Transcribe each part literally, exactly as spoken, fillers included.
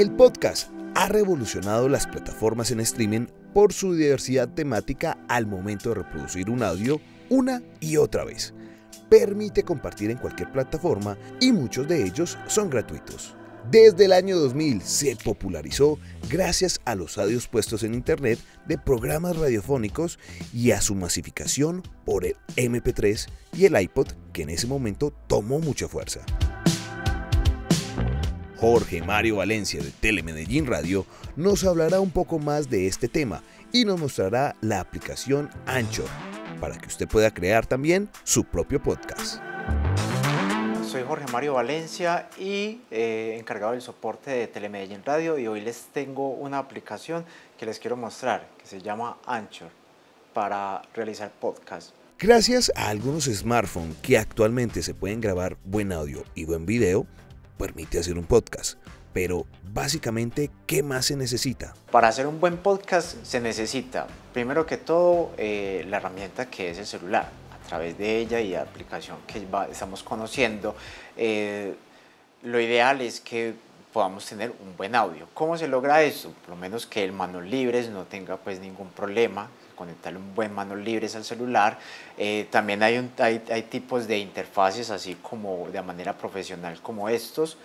El podcast ha revolucionado las plataformas en streaming por su diversidad temática al momento de reproducir un audio una y otra vez. Permite compartir en cualquier plataforma y muchos de ellos son gratuitos. Desde el año dos mil se popularizó gracias a los audios puestos en internet de programas radiofónicos y a su masificación por el eme pe tres y el iPod, que en ese momento tomó mucha fuerza. Jorge Mario Valencia de Telemedellín Radio nos hablará un poco más de este tema y nos mostrará la aplicación Anchor para que usted pueda crear también su propio podcast. Soy Jorge Mario Valencia y eh, encargado del soporte de Telemedellín Radio, y hoy les tengo una aplicación que les quiero mostrar que se llama Anchor para realizar podcasts. Gracias a algunos smartphones que actualmente se pueden grabar buen audio y buen video, permite hacer un podcast, pero básicamente, ¿qué más se necesita? Para hacer un buen podcast se necesita, primero que todo, eh, la herramienta que es el celular. A través de ella y la aplicación que va, estamos conociendo, eh, lo ideal es que podamos tener un buen audio. ¿Cómo se logra eso? Por lo menos que el manos libres no tenga pues ningún problema, conectarle un buen manos libres al celular. Eh, también hay, un, hay, hay tipos de interfaces así como de manera profesional como estos,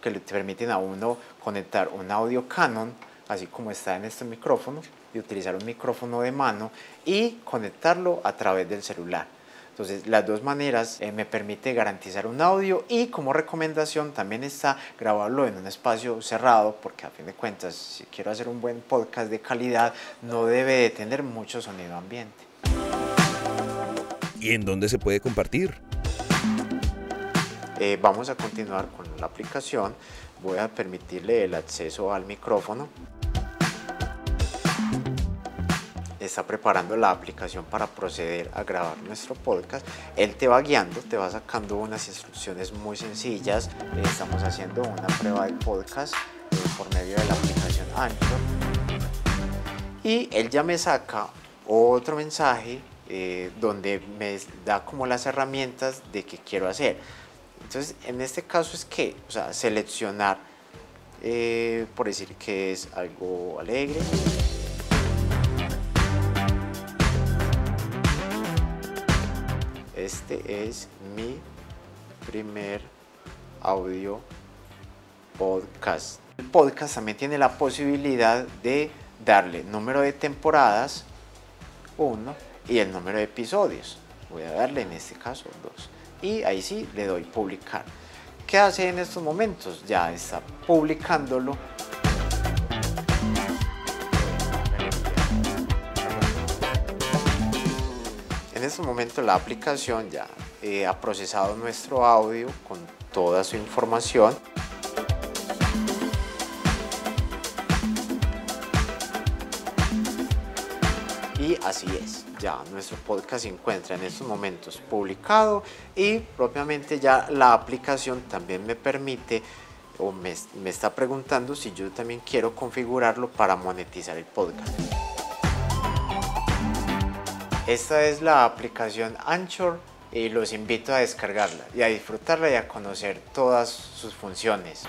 que le permiten a uno conectar un audio Canon, así como está en este micrófono, y utilizar un micrófono de mano y conectarlo a través del celular. Entonces, las dos maneras eh, me permite garantizar un audio, y como recomendación también está grabarlo en un espacio cerrado, porque a fin de cuentas, si quiero hacer un buen podcast de calidad, no debe de tener mucho sonido ambiente. ¿Y en dónde se puede compartir? Eh, vamos a continuar con la aplicación. Voy a permitirle el acceso al micrófono. Está preparando la aplicación para proceder a grabar nuestro podcast. Él te va guiando, te va sacando unas instrucciones muy sencillas. Estamos haciendo una prueba de podcast por medio de la aplicación Anchor, y él ya me saca otro mensaje eh, donde me da como las herramientas de qué quiero hacer. Entonces, en este caso es que, o sea, seleccionar, eh, por decir que es algo alegre. Este es mi primer audio podcast. El podcast también tiene la posibilidad de darle número de temporadas uno y el número de episodios. Voy a darle en este caso dos, y ahí sí le doy publicar. ¿Qué hace en estos momentos? Ya está publicándolo. En este momento la aplicación ya eh, ha procesado nuestro audio con toda su información. Y así es, ya nuestro podcast se encuentra en estos momentos publicado, y propiamente ya la aplicación también me permite, o me, me está preguntando si yo también quiero configurarlo para monetizar el podcast. Esta es la aplicación Anchor, y los invito a descargarla y a disfrutarla y a conocer todas sus funciones.